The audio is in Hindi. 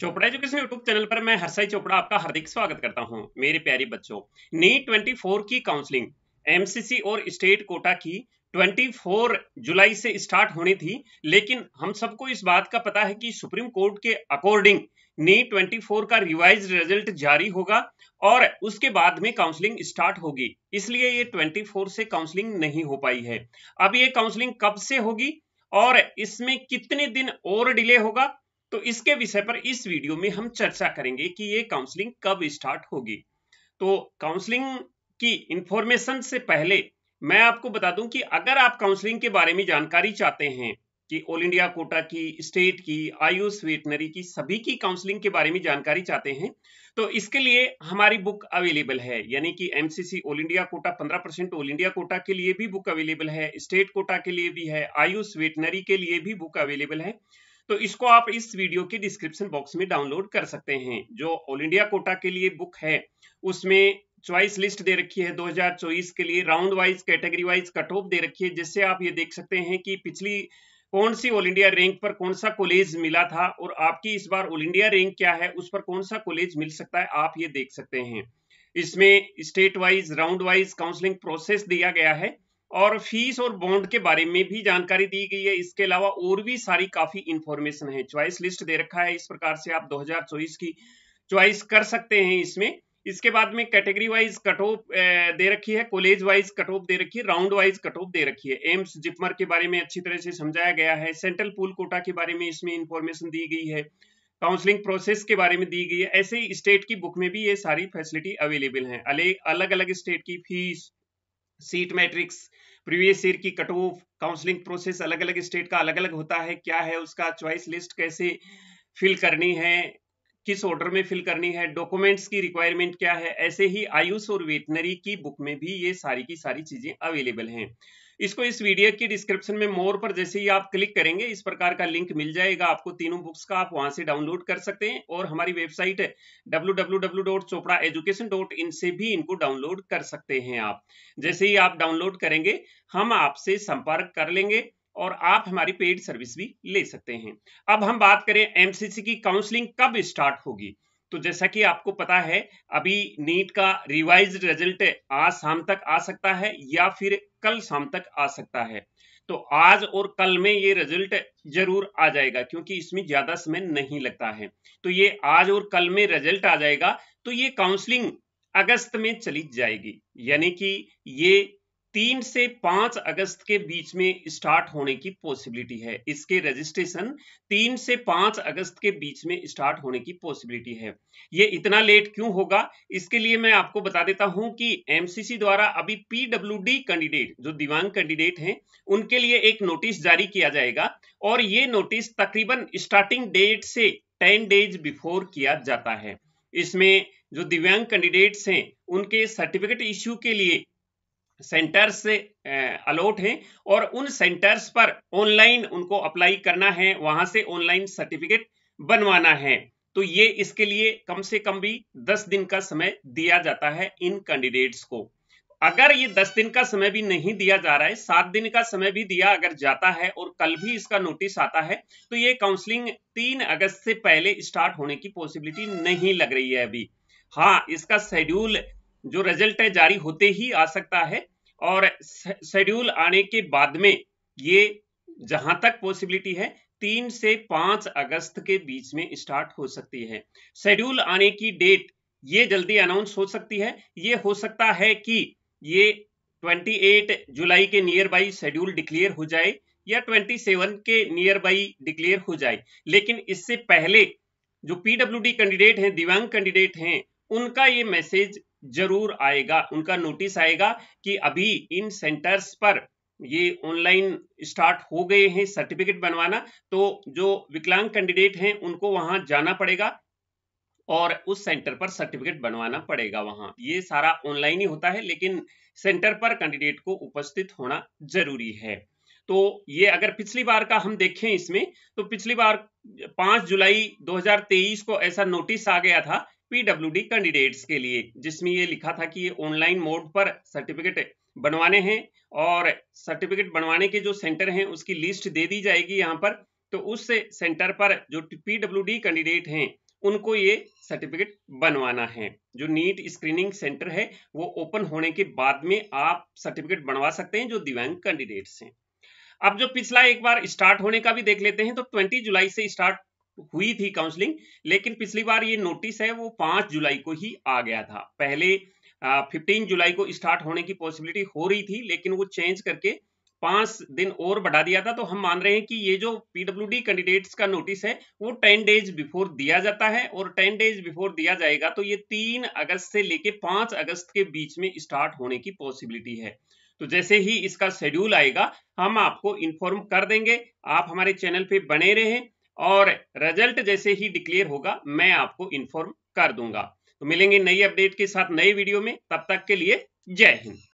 चोपड़ा एजुकेशन यूट्यूब चैनल पर मैं हर्षय चोपड़ा आपका हार्दिक स्वागत करता हूं। मेरे प्यारे बच्चों, नीट 24 की काउंसलिंग एमसीसी और स्टेट कोटा की 24 जुलाई से स्टार्ट होनी थी, लेकिन हम सबको इस बात का पता है कि सुप्रीम कोर्ट के अकॉर्डिंग नीट 24 का रिवाइज रिजल्ट जारी होगा और उसके बाद में काउंसलिंग स्टार्ट होगी, इसलिए ये 24 से काउंसलिंग नहीं हो पाई है। अब ये काउंसलिंग कब से होगी और इसमें कितने दिन और डिले होगा, तो इसके विषय पर इस वीडियो में हम चर्चा करेंगे कि ये काउंसलिंग कब स्टार्ट होगी। तो काउंसलिंग की इंफॉर्मेशन से पहले मैं आपको बता दूं कि अगर आप काउंसलिंग के बारे में जानकारी चाहते हैं कि ऑल इंडिया कोटा की, स्टेट की, आयुष वेटनरी की, सभी की काउंसलिंग के बारे में जानकारी चाहते हैं तो इसके लिए हमारी बुक अवेलेबल है, यानी कि MCC all India quota 15% all India quota के लिए भी बुक अवेलेबल है, स्टेट कोटा के लिए भी है, आयुष वेटनरी के लिए भी बुक अवेलेबल है। तो इसको आप इस वीडियो के डिस्क्रिप्शन बॉक्स में डाउनलोड कर सकते हैं। जो ऑल इंडिया कोटा के लिए बुक है उसमें चॉइस लिस्ट दे रखी है 2024 के लिए, round wise, category wise cut off दे रखी है, जिससे आप ये देख सकते हैं कि पिछली कौन सी ऑल इंडिया रैंक पर कौन सा कॉलेज मिला था और आपकी इस बार ऑल इंडिया रैंक क्या है, उस पर कौन सा कॉलेज मिल सकता है, आप ये देख सकते हैं। इसमें state wise, round wise counselling process दिया गया है और फीस और बॉन्ड के बारे में भी जानकारी दी गई है। इसके अलावा और भी सारी काफी इंफॉर्मेशन है, चॉइस लिस्ट दे रखा है, इस प्रकार से आप 2024 की चॉइस कर सकते हैं इसमें। इसके बाद में कैटेगरी वाइज कट ऑफ दे रखी है, कॉलेज वाइज कट ऑफ दे रखी है, राउंड वाइज कट ऑफ दे रखी है। एम्स जिपमर के बारे में अच्छी तरह से समझाया गया है, सेंट्रल पूल कोटा के बारे में इसमें इंफॉर्मेशन दी गई है, काउंसलिंग प्रोसेस के बारे में दी गई है। ऐसे ही स्टेट की बुक में भी ये सारी फैसिलिटी अवेलेबल है, अलग अलग स्टेट की fees, seat matrix, previous year की कट ऑफ, काउंसलिंग प्रोसेस अलग अलग स्टेट का अलग अलग होता है, क्या है उसका, चॉइस लिस्ट कैसे फिल करनी है, किस ऑर्डर में फिल करनी है, डॉक्यूमेंट्स की रिक्वायरमेंट क्या है। ऐसे ही आयुष और वेटनरी की बुक में भी ये सारी की सारी चीजें अवेलेबल हैं। इसको इस वीडियो की डिस्क्रिप्शन में मोर पर जैसे ही आप क्लिक करेंगे इस प्रकार का लिंक मिल जाएगा आपको, तीनों बुक्स का आप वहां से डाउनलोड कर सकते हैं और हमारी वेबसाइट है www.chopraeducation.in से भी इनको डाउनलोड कर सकते हैं आप। जैसे ही आप डाउनलोड करेंगे हम आपसे संपर्क कर लेंगे और आप हमारी पेड सर्विस भी ले सकते हैं। अब हम बात करें एमसीसी की काउंसलिंग कब स्टार्ट होगी। तो जैसा कि आपको पता है अभी नीट का रिवाइज्ड रिजल्ट आज शाम तक आ सकता है या फिर कल शाम तक आ सकता है। तो आज और कल में ये रिजल्ट जरूर आ जाएगा क्योंकि इसमें ज्यादा समय नहीं लगता है। तो ये आज और कल में रिजल्ट आ जाएगा, तो ये काउंसलिंग अगस्त में चली जाएगी, यानी कि ये 3 से 5 अगस्त के बीच में स्टार्ट होने की पॉसिबिलिटी है। इसके रजिस्ट्रेशन 3 से 5 अगस्त के बीच में स्टार्ट होने की पॉसिबिलिटी है। ये इतना लेट क्यों होगा, इसके लिए मैं आपको बता देता हूं कि एमसीसी द्वारा अभी पीडब्ल्यूडी कैंडिडेट, जो दिव्यांग कैंडिडेट हैं, उनके लिए एक नोटिस जारी किया जाएगा और ये नोटिस तकरीबन स्टार्टिंग डेट से 10 डेज बिफोर किया जाता है। इसमें जो दिव्यांग कैंडिडेट्स हैं उनके सर्टिफिकेट इश्यू के लिए सेंटर्स से अलॉट हैं और उन सेंटर्स पर ऑनलाइन उनको अप्लाई करना है, वहां से ऑनलाइन सर्टिफिकेट बनवाना है। तो ये इसके लिए कम से कम भी 10 दिन का समय दिया जाता है इन कैंडिडेट्स को। अगर ये 10 दिन का समय भी नहीं दिया जा रहा है, 7 दिन का समय भी दिया अगर जाता है और कल भी इसका नोटिस आता है, तो ये काउंसलिंग 3 अगस्त से पहले स्टार्ट होने की पॉसिबिलिटी नहीं लग रही है अभी। हाँ, इसका शेड्यूल जो रिजल्ट है जारी होते ही आ सकता है और शेड्यूल आने के बाद में ये जहां तक पॉसिबिलिटी है 3 से 5 अगस्त के बीच में स्टार्ट हो सकती है। शेड्यूल आने की डेट ये जल्दी अनाउंस हो सकती है, ये हो सकता है कि ये 28 जुलाई के नियर बाई शेड्यूल डिक्लेयर हो जाए या 27 के नियर बाई डिक्लेयर हो जाए, लेकिन इससे पहले जो पीडब्ल्यूडी कैंडिडेट हैं, दिव्यांग कैंडिडेट हैं, उनका ये मैसेज जरूर आएगा, उनका नोटिस आएगा कि अभी इन सेंटर्स पर ये ऑनलाइन स्टार्ट हो गए हैं सर्टिफिकेट बनवाना, तो जो विकलांग कैंडिडेट हैं उनको वहां जाना पड़ेगा और उस सेंटर पर सर्टिफिकेट बनवाना पड़ेगा। वहां ये सारा ऑनलाइन ही होता है, लेकिन सेंटर पर कैंडिडेट को उपस्थित होना जरूरी है। तो ये अगर पिछली बार का हम देखें इसमें, तो पिछली बार 5 जुलाई 2023 को ऐसा नोटिस आ गया था पीडब्ल्यूडी कैंडिडेट्स के लिए, जिसमें ये लिखा था कि ये ऑनलाइन मोड पर सर्टिफिकेट बनवाने हैं और सर्टिफिकेट बनवाने के जो सेंटर हैं उसकी लिस्ट दे दी जाएगी यहाँ पर। तो उस सेंटर पर जो पीडब्ल्यूडी कैंडिडेट हैं उनको ये सर्टिफिकेट बनवाना है। जो नीट स्क्रीनिंग सेंटर है वो ओपन होने के बाद में आप सर्टिफिकेट बनवा सकते हैं जो दिव्यांग कैंडिडेट्स हैं। अब जो पिछला एक बार स्टार्ट होने का भी देख लेते हैं, तो 20 जुलाई से स्टार्ट हुई थी काउंसलिंग, लेकिन पिछली बार ये नोटिस है वो 5 जुलाई को ही आ गया था। पहले 15 जुलाई को स्टार्ट होने की पॉसिबिलिटी हो रही थी, लेकिन वो चेंज करके 5 दिन और बढ़ा दिया था। तो हम मान रहे हैं कि ये जो PWD कैंडिडेट्स का नोटिस है वो 10 डेज बिफोर दिया जाता है, और 10 डेज बिफोर दिया जाएगा तो ये 3 अगस्त से लेके 5 अगस्त के बीच में स्टार्ट होने की पॉसिबिलिटी है। तो जैसे ही इसका शेड्यूल आएगा हम आपको इन्फॉर्म कर देंगे। आप हमारे चैनल पे बने रहें और रिजल्ट जैसे ही डिक्लेयर होगा मैं आपको इन्फॉर्म कर दूंगा। तो मिलेंगे नई अपडेट के साथ नए वीडियो में, तब तक के लिए जय हिंद।